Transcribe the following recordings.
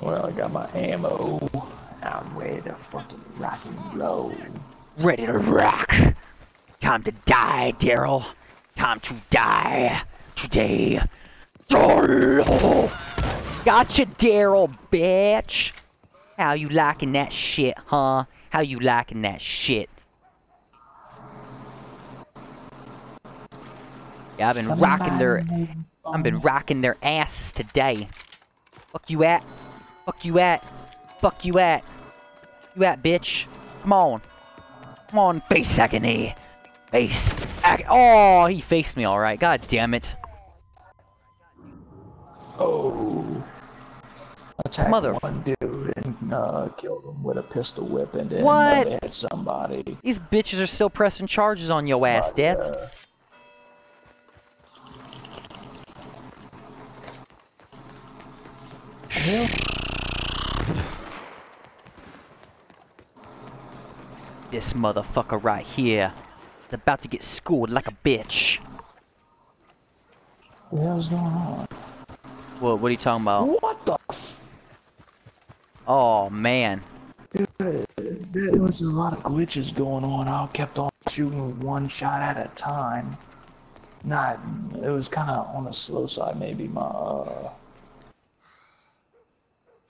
Well, I got my ammo. I'm ready to fucking rock and roll. Ready to rock. Time to die, Daryl. Time to die today. Daryl. Gotcha, Daryl, bitch. How you liking that shit, huh? How you liking that shit? Yeah, I've been rocking their asses today. Fuck you at. Fuck you at. Fuck you at. You at, bitch. Come on. Come on, face agony. Face agony. Oh, he faced me alright. God damn it. Oh. Attacked one dude and killed him with a pistol whip and then they had somebody. These bitches are still pressing charges on your ass, Death. This motherfucker right here is about to get schooled like a bitch. What the hell's going on? What are you talking about? What the f— oh, man. There was a lot of glitches going on. I kept on shooting one shot at a time. It was kind of on the slow side, maybe my,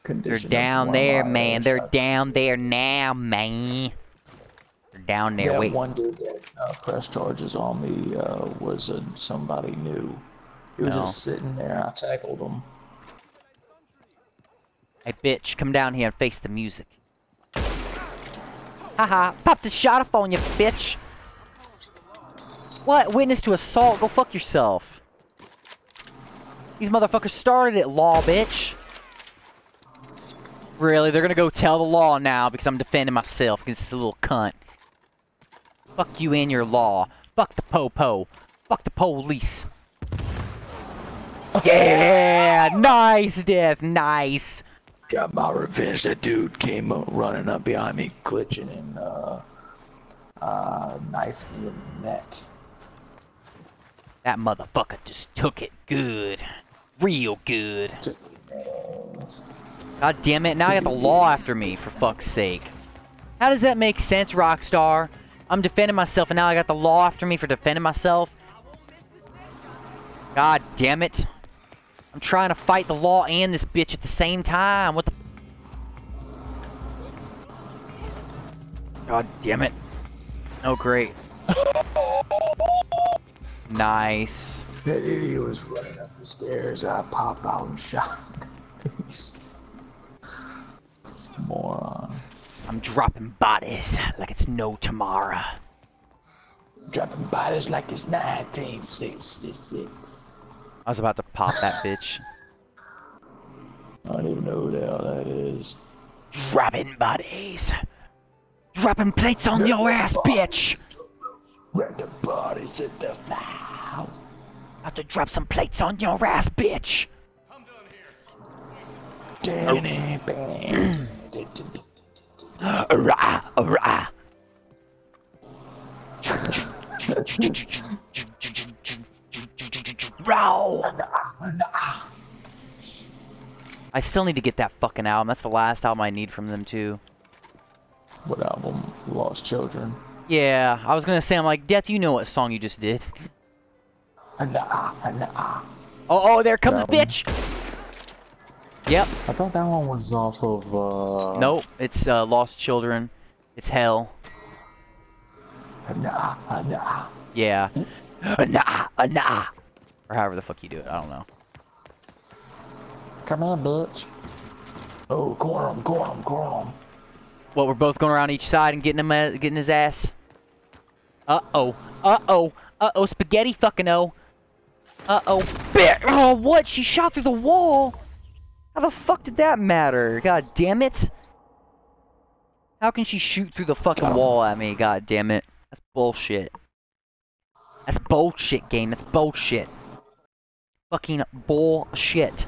they're down there, man. They're down there now, man. They're down there. Wait. One dude that pressed charges on me was somebody new. He was just sitting there. I tackled him. Hey, bitch, come down here and face the music. Haha! Pop the shot off on you, bitch. What? Witness to assault? Go fuck yourself. These motherfuckers started it, law, bitch. Really? They're gonna go tell the law now because I'm defending myself against this little cunt. Fuck you and your law. Fuck the po-po. Fuck the police. Yeah! Nice, Death! Nice! Got my revenge. That dude came running up behind me, glitching, and knifed me in the neck. That motherfucker just took it good. Real good. Took it nice. God damn it, now I got the law after me, for fuck's sake. How does that make sense, Rockstar? I'm defending myself and now I got the law after me for defending myself? God damn it. I'm trying to fight the law and this bitch at the same time. What the— God damn it. Oh, great. Nice. That idiot was running up the stairs. I popped out and shot. Moron. I'm dropping bodies like it's no tomorrow. Dropping bodies like it's 1966. I was about to pop that bitch. I don't even know who the hell that is. Dropping bodies. Dropping plates on your ass, bitch. Where the bodies in the mouth. About to drop some plates on your ass, bitch. I'm done here. Danny. Rah, rah. I still need to get that fucking album. That's the last album I need from them too. What album? Lost Children. Yeah, I was gonna say, I'm like, Death, you know what song you just did. Oh, there comes the bitch. Yep. I thought that one was off of, Nope, it's, Lost Children. It's Hell. Nah. Yeah. Nah. Or however the fuck you do it, I don't know. Come on, bitch. Oh, corner him. What, we're both going around each side and getting his ass? Uh-oh, spaghetti fucking oh. Uh-oh, bitch! Oh, what? She shot through the wall? How the fuck did that matter? God damn it! How can she shoot through the fucking wall at me? God damn it! That's bullshit. That's bullshit, game. That's bullshit. Fucking bullshit.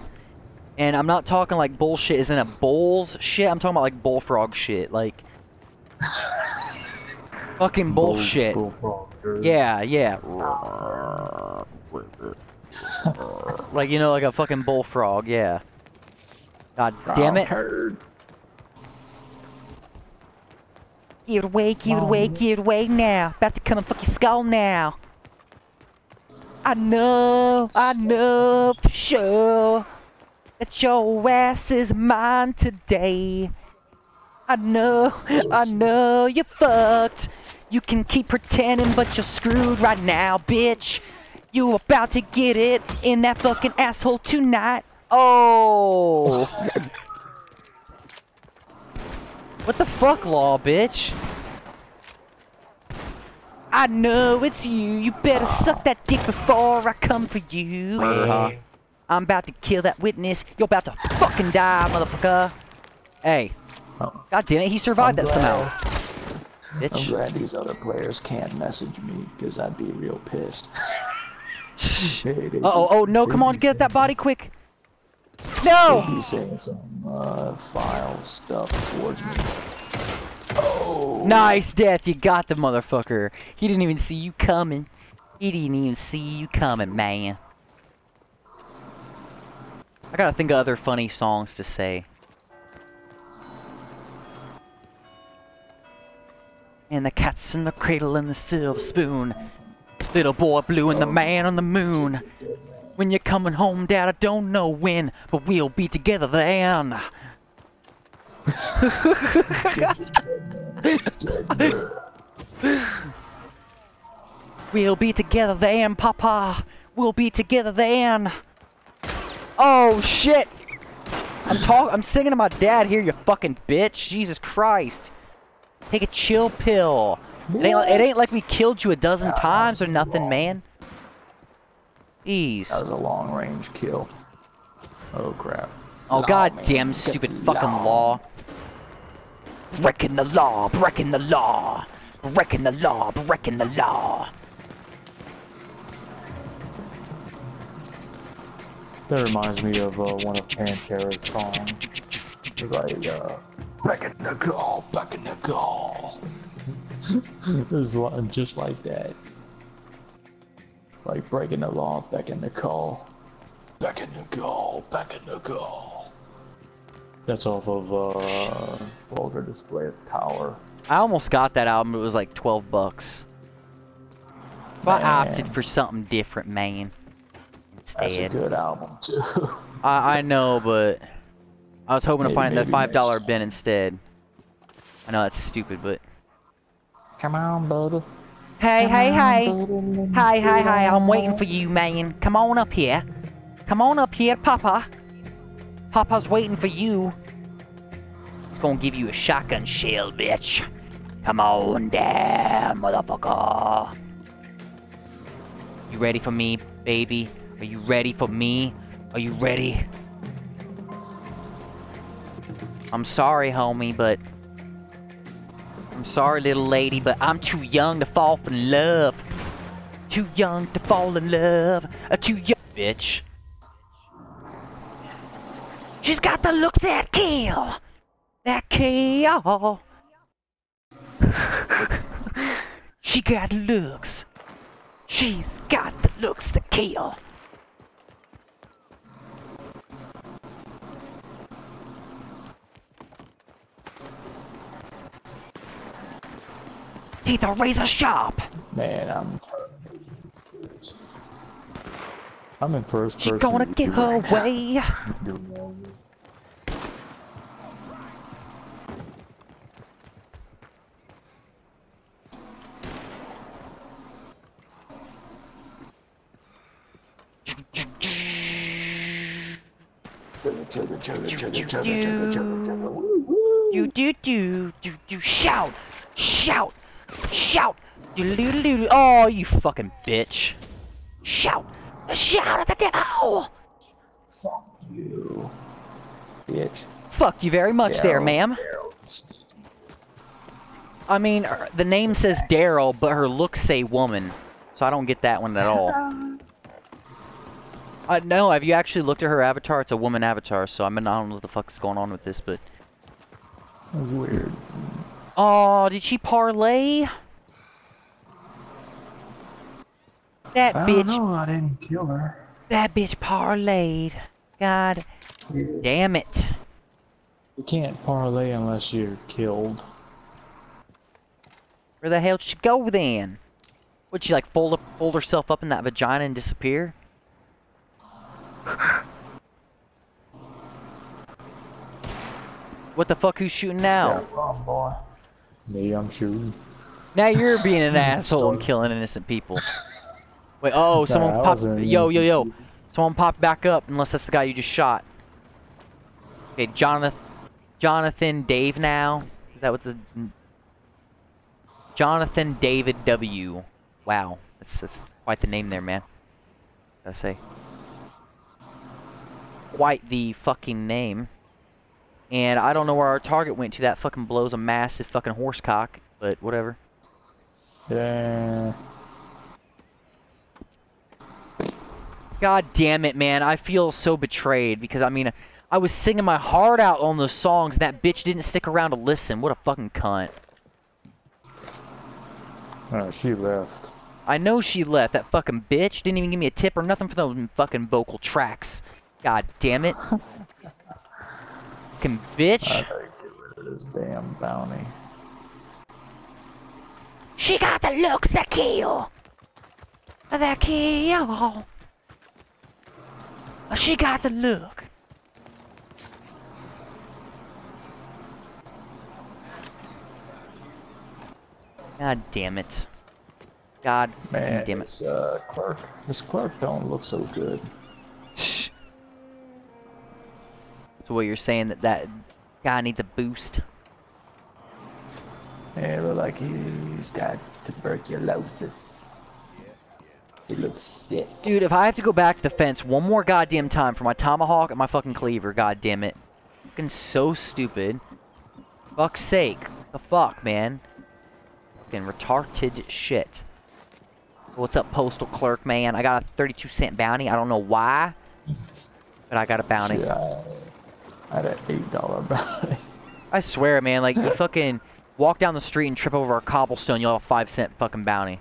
And I'm not talking like bullshit isn't a bulls shit. I'm talking about like bullfrog shit, like fucking bullshit. Bullfrog, yeah. Like, you know, like a fucking bullfrog. Yeah. God damn it. Get away now. About to come and fuck your skull now. I know for sure that your ass is mine today. I know you're fucked. You can keep pretending, but you're screwed right now, bitch. You about to get it in that fucking asshole tonight. Oh! What the fuck, Law, bitch? I know it's you. You better suck that dick before I come for you. I'm about to kill that witness. You're about to fucking die, motherfucker. Hey. Oh. God damn it, he survived that somehow. Bitch. I'm glad these other players can't message me, because I'd be real pissed. Oh, no, come on, get that body quick. No! He's saying some, file stuff towards me. Oh! Nice death, you got the motherfucker. He didn't even see you coming. Man. I gotta think of other funny songs to say. And the cat's in the cradle and the silver spoon. Little boy blue and the man on the moon. When you're coming home, Dad, I don't know when, but we'll be together then. We'll be together then, Papa. We'll be together then. Oh shit! I'm singing to my dad here, you fucking bitch. Jesus Christ. Take a chill pill. It ain't like we killed you a dozen times or nothing, man. Jeez. That was a long-range kill. Oh, crap. Oh, goddamn stupid fucking Law. Breaking the law, breaking the law. Breaking the law, breaking the law. That reminds me of one of Pantera's songs. Like, breaking the goal, breaking the goal. It was just like that. Like breaking the law, breaking the call. Breaking the goal, breaking the goal. That's off of, Vulgar Display of Power. I almost got that album, it was like $12. But I opted for something different, man. Instead. That's a good album, too. I know, but... I was hoping to find that $5 bin instead. I know that's stupid, but... Come on, buddy. Hey, hey, I'm waiting for you, man. Come on up here. Come on up here, Papa. Papa's waiting for you. He's gonna give you a shotgun shell, bitch. Come on down, motherfucker. You ready for me, baby? Are you ready for me? Are you ready? I'm sorry, homie, but... I'm sorry, little lady, but I'm too young to fall in love. Too young to fall in love. Too young... Bitch. She's got the look that kill. That kill. She got looks. She's got the looks that kill. Teeth are razor sharp. Man, I'm in first person. She's gonna get her way. Shout. Shout! Oh, you fucking bitch! Shout! Shout at the devil! Fuck you, bitch! Fuck you very much, Daryl, there, ma'am. I mean, the name says Daryl, but her looks say woman, so I don't get that one at all. No, have you actually looked at her avatar? It's a woman avatar, so I mean, I don't know what the fuck's going on with this, but that was weird. Oh, did she parlay? That bitch. I don't know, I didn't kill her. That bitch parlayed. God damn it. You can't parlay unless you're killed. Where the hell did she go then? Would she like fold herself up in that vagina and disappear? What the fuck? Who's shooting now? Yeah, wrong boy. Me, I'm shooting. Now you're being an asshole and killing innocent people. Wait, oh, someone popped. Yo. Someone popped back up. Unless that's the guy you just shot. Okay, Jonathan Dave now. Is that what the? Jonathan David W. Wow, that's quite the name there, man. Gotta say, quite the fucking name. And I don't know where our target went to. That fucking blows a massive fucking horse cock, but whatever. Yeah. God damn it, man. I feel so betrayed because, I mean, I was singing my heart out on those songs and that bitch didn't stick around to listen. What a fucking cunt. Oh, she left. I know she left. That fucking bitch didn't even give me a tip or nothing for those fucking vocal tracks. God damn it. Fucking bitch. I gotta get rid of this damn bounty. She got the looks that kill. That kill. She got the look. God damn it. God man, damn it. This clerk don't look so good. So what you're saying that guy needs a boost? Yeah, look like he's got tuberculosis. He looks sick. Dude, if I have to go back to the fence one more goddamn time for my tomahawk and my fucking cleaver, goddamn it. Fucking so stupid. Fuck's sake. What the fuck, man? Fucking retarded shit. What's up, postal clerk, man? I got a 32-cent bounty. I don't know why, but I got a bounty. Shit, I had an $8 bounty. I swear, man, like, you fucking walk down the street and trip over a cobblestone, you'll have a 5-cent fucking bounty.